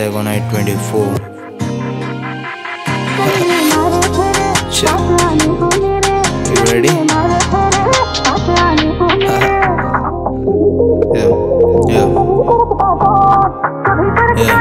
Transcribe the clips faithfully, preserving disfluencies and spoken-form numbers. Seven eight twenty four. You ready? Yeah, yeah, yeah.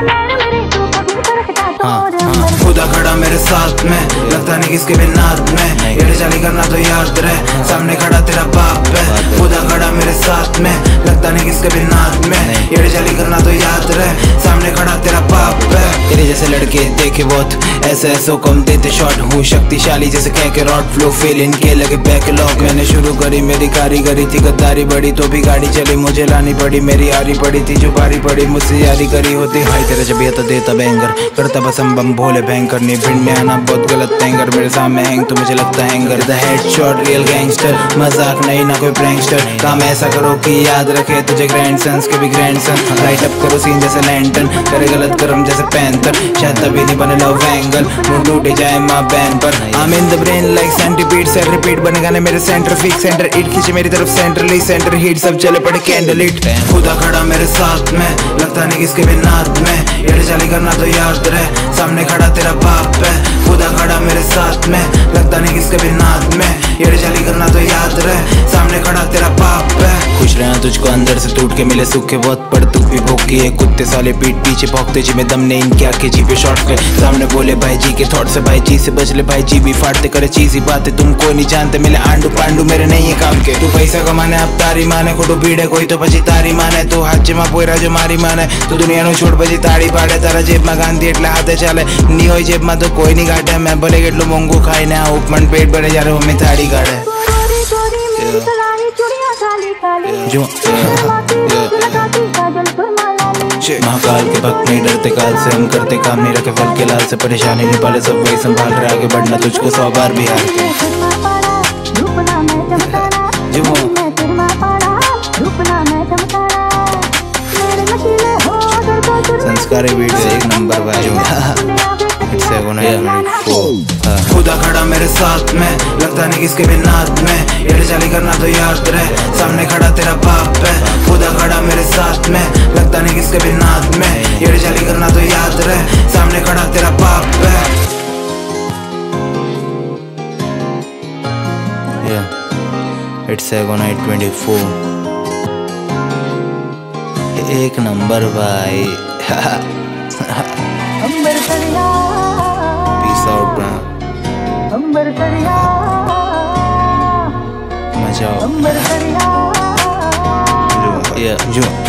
हाँ, हाँ. खुदा खड़ा मेरे साथ में, लगता नहीं किसके भी नात में। ये चाली करना तो याद रहे, सामने खड़ा तेरा बाप है। खुदा खड़ा मेरे साथ में, लगता नहीं किसके भी नात में। ये चाली करना तो याद रहे, सामने खड़ा तेरा बाप है। तेरे जैसे लड़के देखे बहुत, ऐसे ऐसो कम देते शॉट। हूँ शक्तिशाली जैसे कह के रॉड, फ्लो फेल इनके लगे बैकलॉग। मैंने शुरू करी मेरी कारीगरी थी गद्दारी बड़ी, तो भी गाड़ी चली मुझे लानी पड़ी। मेरी आरी पड़ी थी जो बारी पड़ी, मुझसे यारी करी होती। हाय तेरा जब यह तो देता बैंगर, करता बसम बम भोले भयंकर। नहीं भिंड में आना बहुत गलत हैंगर, मेरे सामने हैंग तो मुझे लगता hanger. The headshot real gangster, मजाक नहीं ना कोई प्रैंकस्टर। काम ऐसा करो कि याद रखे तुझे ग्रैंडसन्स के भी ग्रैंडसन। लाइट अप करो सीन जैसे लैंटर्न, करे गलत कर्म जैसे पैंथर। शायद तभी नहीं बने लव एंगल, मुंह टूटे जाए माँ बैन पर। I'm in the brain like centipede, set repeat बने गाने मेरे सेंटर फिक्स। सेंटर इट खींचे मेरी तरफ सेंटरली, सेंटर हीट सब चले पड़े कैंडल इट। खुदा खड़ा मेरे साथ में, लगता नहीं किसके भी नात में। ये चाली करना तो याद रहे, सामने खड़ा तेरा बाप है। खुदा खड़ा मेरे साथ में, लगता नहीं किसके भी नात में। ये चाली करना तो याद रहे, सामने खड़ा तेरा बाप है। खुश रहना तुझको अंदर से टूट के मिले सुख के बहुत, पर तू भी भोग की है कुत्ते साले। पीठ पीछे भोगते जी में दम नहीं, इनके आके जी पे शॉट पे। सामने बोले भाई जी के थॉट से, भाई जी से बच ले भाई जी भी। फाड़ते करे चीजी बातें, तुमको नहीं जानते मिले आंडू पांडू। मेरे नहीं है काम के, तू पैसा कमाने अब तारी माने। खोटो भीड़ है कोई तो बची तारी माने, तू हाथ में पोयरा जो मारी माने। तू दुनिया नो छोड़ बची ताड़ी पाड़े, तारा जेब में गांधी एटले हाथे चाले। नी होय जेब में तो कोई नहीं गाटे, मैं भले केटलो मोंघू खाई ने आऊं पण पेट भरे जारे मम्मी थाड़ी काढे। जो महाकाल के भक्त नहीं डरते काल से, हम करते काम नहीं रखे फल के लाल से। परेशानी नहीं पाले सब वही संभाल रहे, आगे बढ़ना तुझको सौ बार भी हार के। संस्कारी वीडियो एक नंबर भाई। खुदा खड़ा मेरे साथ में, लगता नहीं किसके भी नात में। ये चाली करना तो याद रहे, सामने खड़ा तेरा बाप है। खुदा खड़ा मेरे साथ में, लगता नहीं किसके भी नात में। ये चाली करना तो याद रहे, सामने खड़ा तेरा बाप है। yeah, it's seven eight twenty four. एक नंबर भाई। अंबरसरिया मजा आओ। जो